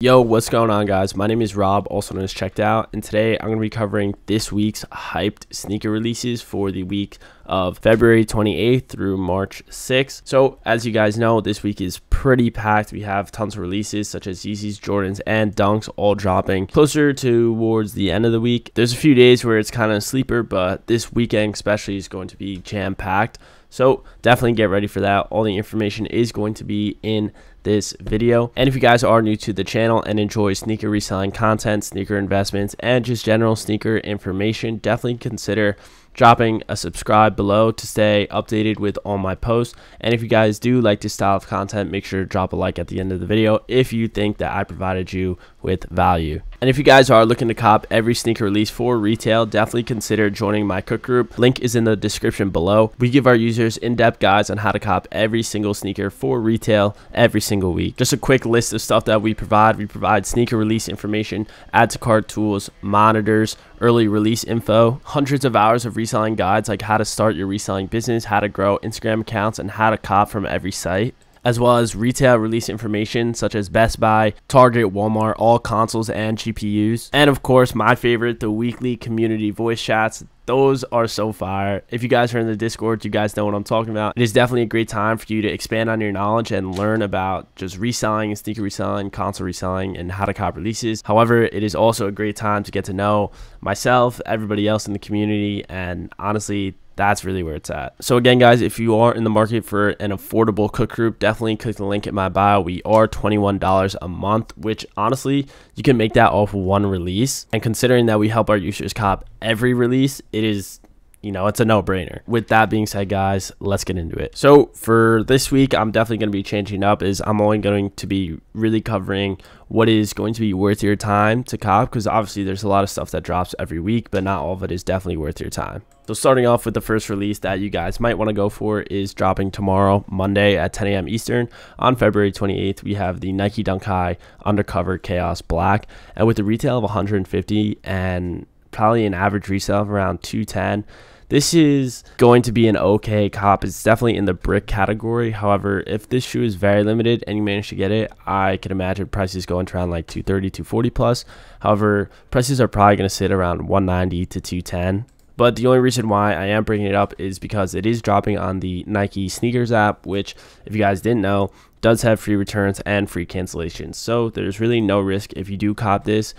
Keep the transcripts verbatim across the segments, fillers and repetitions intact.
Yo, what's going on guys? My name is Rob, also known as Checked Out, and today I'm going to be covering this week's hyped sneaker releases for the week of February twenty-eighth through March sixth. So as you guys know, this week is pretty packed. We have tons of releases such as Yeezys, Jordans, and Dunks all dropping closer towards the end of the week. There's a few days where it's kind of a sleeper, but this weekend especially is going to be jam-packed. So definitely get ready for that. All the information is going to be in this video. And if you guys are new to the channel and enjoy sneaker reselling content, sneaker investments, and just general sneaker information, definitely consider dropping a subscribe below to stay updated with all my posts. And if you guys do like this style of content, make sure to drop a like at the end of the video if you think that I provided you with value. And if you guys are looking to cop every sneaker release for retail, definitely consider joining my cook group. Link is in the description below. We give our users in-depth guides on how to cop every single sneaker for retail every single week. Just a quick list of stuff that we provide. We provide sneaker release information, add to cart tools, monitors, early release info, hundreds of hours of reselling guides like how to start your reselling business, how to grow Instagram accounts, and how to cop from every site, as well as retail release information such as Best Buy, Target, Walmart, all consoles and G P Us. And of course, my favorite, the weekly community voice chats. Those are so fire. If you guys are in the Discord, you guys know what I'm talking about. It is definitely a great time for you to expand on your knowledge and learn about just reselling, sneaker reselling, console reselling, and how to cop releases. However, it is also a great time to get to know myself, everybody else in the community, and honestly, that's really where it's at. So again, guys, if you are in the market for an affordable cook group, definitely click the link in my bio. We are twenty-one dollars a month, which honestly, you can make that off one release. And considering that we help our users cop every release, it is, you know, it's a no-brainer. With that being said, guys, let's get into it. So for this week, I'm definitely going to be changing up. Is I'm only going to be really covering what is going to be worth your time to cop, because obviously there's a lot of stuff that drops every week, but not all of it is definitely worth your time. So starting off with the first release that you guys might want to go for is dropping tomorrow, Monday at ten A M Eastern on February twenty-eighth. We have the Nike Dunk High Undercover Chaos Black, and with a retail of one hundred fifty and probably an average resale of around two ten. This is going to be an okay cop. It's definitely in the brick category. However, if this shoe is very limited and you manage to get it, I can imagine prices going to around like two thirty, two forty plus. However, prices are probably going to sit around one ninety to two ten. But the only reason why I am bringing it up is because it is dropping on the Nike Sneakers app, which, if you guys didn't know, does have free returns and free cancellations. So there's really no risk if you do cop this.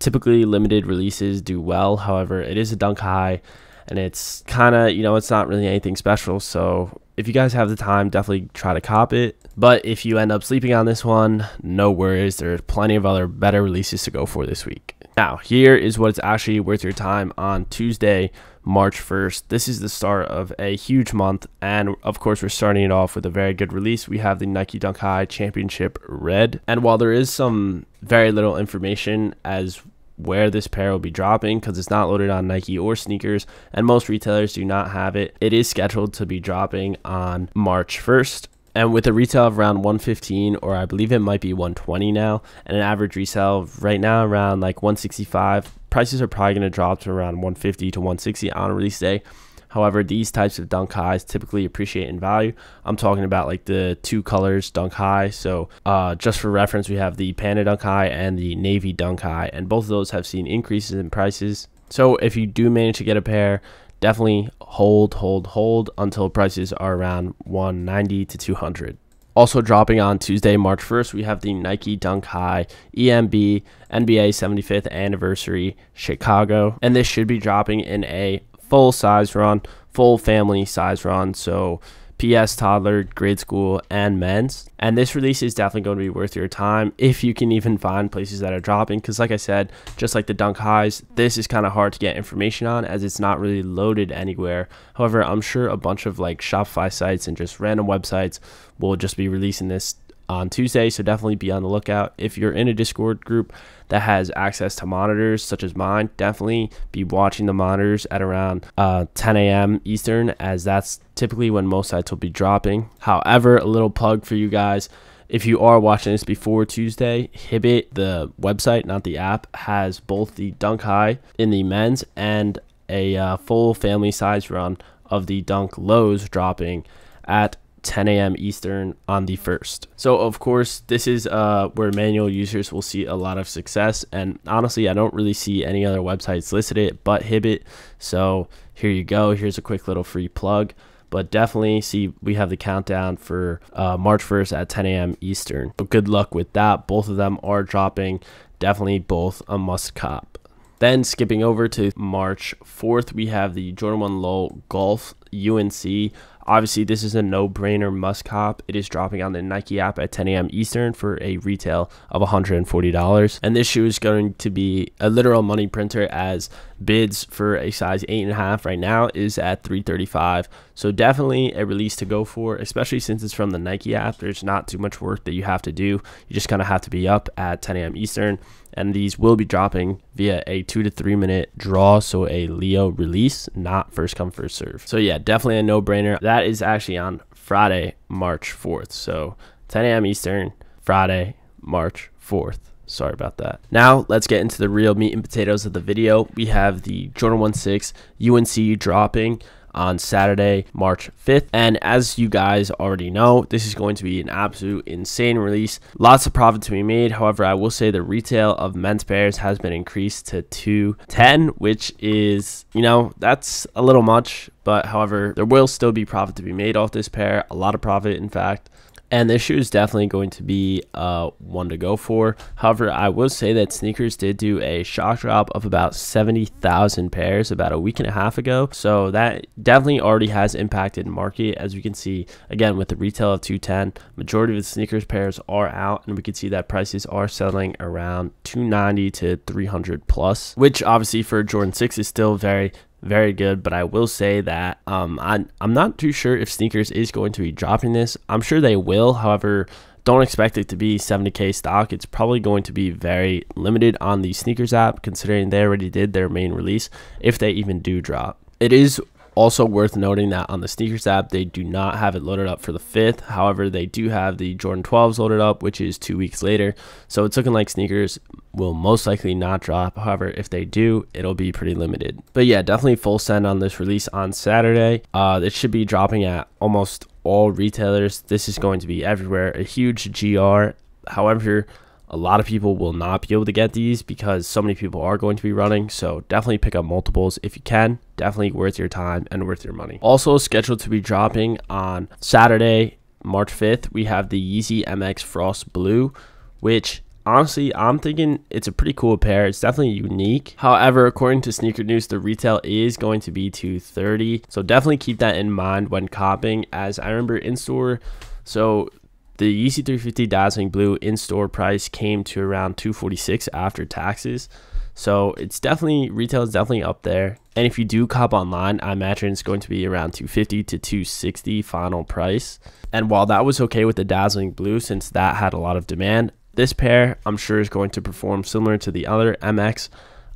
Typically, limited releases do well. However, it is a Dunk High, and it's kind of, you know, it's not really anything special. So if you guys have the time, definitely try to cop it. But if you end up sleeping on this one, no worries. There are plenty of other better releases to go for this week. Now, here is what's actually worth your time on Tuesday, March first. This is the start of a huge month. And of course, we're starting it off with a very good release. We have the Nike Dunk High Championship Red. And while there is some very little information as where this pair will be dropping, because it's not loaded on Nike or Sneakers and most retailers do not have it, it is scheduled to be dropping on March first, and with a retail of around one fifteen, or I believe it might be one twenty now, and an average resale right now around like one sixty-five. Prices are probably going to drop to around one fifty to one sixty on release day. However, these types of Dunk Highs typically appreciate in value. I'm talking about like the two colors Dunk High. So uh, just for reference, we have the Panda Dunk High and the Navy Dunk High, and both of those have seen increases in prices. So if you do manage to get a pair, definitely hold, hold, hold until prices are around one ninety to two hundred. Also dropping on Tuesday, March first, we have the Nike Dunk High E M B N B A seventy-fifth Anniversary Chicago, and this should be dropping in a full size run, full family size run, so P S toddler, grade school, and men's. And this release is definitely going to be worth your time if you can even find places that are dropping, because like I said, just like the Dunk Highs, this is kind of hard to get information on as it's not really loaded anywhere. However, I'm sure a bunch of like Shopify sites and just random websites will just be releasing this on Tuesday, so definitely be on the lookout. If you're in a Discord group that has access to monitors such as mine, definitely be watching the monitors at around uh, ten A M Eastern, as that's typically when most sites will be dropping. However, a little plug for you guys: if you are watching this before Tuesday, Hibbit, the website, not the app, has both the Dunk High in the men's and a uh, full family size run of the Dunk Lows dropping at ten A M Eastern on the first. So of course, this is uh, where manual users will see a lot of success. And honestly, I don't really see any other websites listed it but Hibbett. So here you go. Here's a quick little free plug. But definitely see, we have the countdown for uh, March first at ten A M Eastern. So good luck with that. Both of them are dropping. Definitely both a must cop. Then skipping over to March fourth, we have the Jordan one Low Golf U N C. Obviously, this is a no-brainer must cop. It is dropping on the Nike app at ten A M Eastern for a retail of one hundred forty dollars. And this shoe is going to be a literal money printer, as bids for a size eight and a half right now is at three thirty-five. So definitely a release to go for, especially since it's from the Nike app. There's not too much work that you have to do. You just kind of have to be up at ten A M Eastern. And these will be dropping via a two to three minute draw. So a Leo release, not first come, first serve. So yeah, definitely a no-brainer. That is actually on Friday, March fourth. So ten A M Eastern, Friday, March fourth. Sorry about that. Now let's get into the real meat and potatoes of the video. We have the Jordan one six U N C dropping on Saturday, March fifth. And as you guys already know, this is going to be an absolute insane release. Lots of profit to be made. However, I will say the retail of men's pairs has been increased to two ten, which is, you know, that's a little much. But however, there will still be profit to be made off this pair. A lot of profit, in fact. And this shoe is definitely going to be uh, one to go for. However, I will say that sneakers did do a shock drop of about seventy thousand pairs about a week and a half ago. So that definitely already has impacted market. As we can see, again, with the retail of two ten, majority of the sneakers pairs are out. And we can see that prices are settling around two ninety to three hundred plus, which obviously for Jordan six is still very very good. But I will say that um, I, I'm not too sure if sneakers is going to be dropping this. I'm sure they will. However, don't expect it to be seventy K stock. It's probably going to be very limited on the sneakers app, considering they already did their main release, if they even do drop. It is also worth noting that on the sneakers app, they do not have it loaded up for the fifth. However, they do have the Jordan twelves loaded up, which is two weeks later. So it's looking like sneakers will most likely not drop. However, if they do, it'll be pretty limited. But yeah, definitely full send on this release on Saturday. Uh, it should be dropping at almost all retailers. This is going to be everywhere. A huge G R. However, a lot of people will not be able to get these because so many people are going to be running. So definitely pick up multiples if you can. Definitely worth your time and worth your money. Also scheduled to be dropping on Saturday, March fifth, we have the Yeezy M X Frost Blue, which honestly, I'm thinking it's a pretty cool pair. It's definitely unique. However, according to Sneaker News, the retail is going to be two thirty. So definitely keep that in mind when copping, as I remember in store. So the Yeezy three fifty Dazzling Blue in-store price came to around two forty-six after taxes. So it's definitely, retail is definitely up there. And if you do cop online, I imagine it's going to be around two fifty to two sixty final price. And while that was okay with the Dazzling Blue, since that had a lot of demand, this pair I'm sure is going to perform similar to the other M X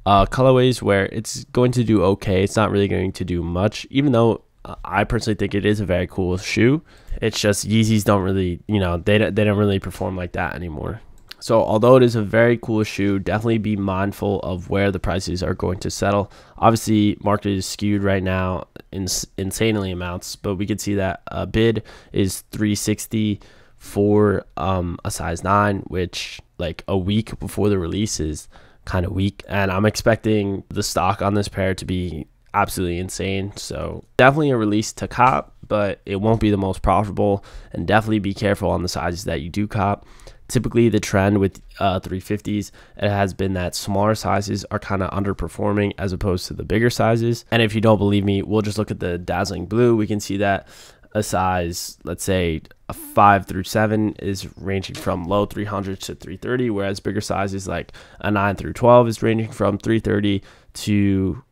uh, colorways, where it's going to do okay. It's not really going to do much, even though I personally think it is a very cool shoe. It's just Yeezys don't really, you know, they don't, they don't really perform like that anymore. So although it is a very cool shoe, definitely be mindful of where the prices are going to settle. Obviously, market is skewed right now in insanely amounts, but we can see that a bid is three sixty for um, a size nine, which like a week before the release is kind of weak. And I'm expecting the stock on this pair to be absolutely insane. So definitely a release to cop, but it won't be the most profitable, and definitely be careful on the sizes that you do cop. Typically the trend with uh, three fifties, it has been that smaller sizes are kind of underperforming as opposed to the bigger sizes. And if you don't believe me, we'll just look at the Dazzling Blue. We can see that a size, let's say a five through seven, is ranging from low three hundred to three thirty, whereas bigger sizes like a nine through twelve is ranging from three thirty to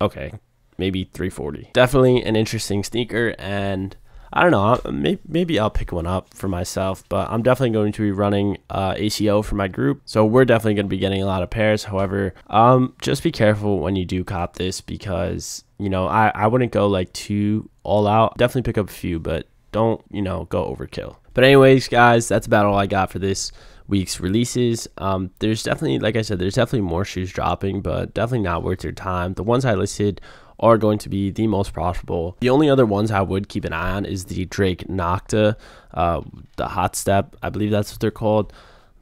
okay, maybe three forty. Definitely an interesting sneaker, and I don't know, maybe, maybe I'll pick one up for myself, but I'm definitely going to be running uh, A C O for my group, so we're definitely going to be getting a lot of pairs. However, um, just be careful when you do cop this, because, you know, I, I wouldn't go like too all out. Definitely pick up a few, but don't, you know, go overkill. But anyways, guys, that's about all I got for this week's releases. Um there's definitely, like I said, there's definitely more shoes dropping, but definitely not worth your time. The ones I listed are going to be the most profitable. The only other ones I would keep an eye on is the Drake Nocta, uh, the Hot Step, I believe that's what they're called.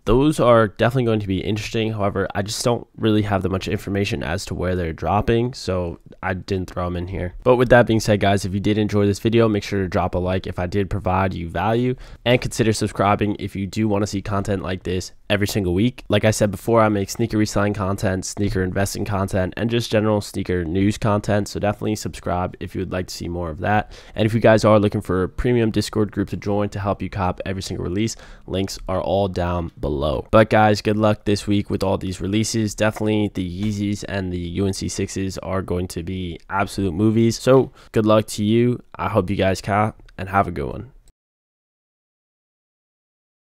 Those are definitely going to be interesting. However, I just don't really have that much information as to where they're dropping, so I didn't throw them in here. But with that being said, guys, if you did enjoy this video, make sure to drop a like if I did provide you value, and consider subscribing if you do want to see content like this every single week. Like I said before, I make sneaker reselling content, sneaker investing content, and just general sneaker news content, so definitely subscribe if you would like to see more of that. And if you guys are looking for a premium Discord group to join to help you cop every single release, links are all down below. Below. But guys, good luck this week with all these releases. Definitely the Yeezys and the U N C sixes are going to be absolute movies, so good luck to you. I hope you guys cop, and have a good one.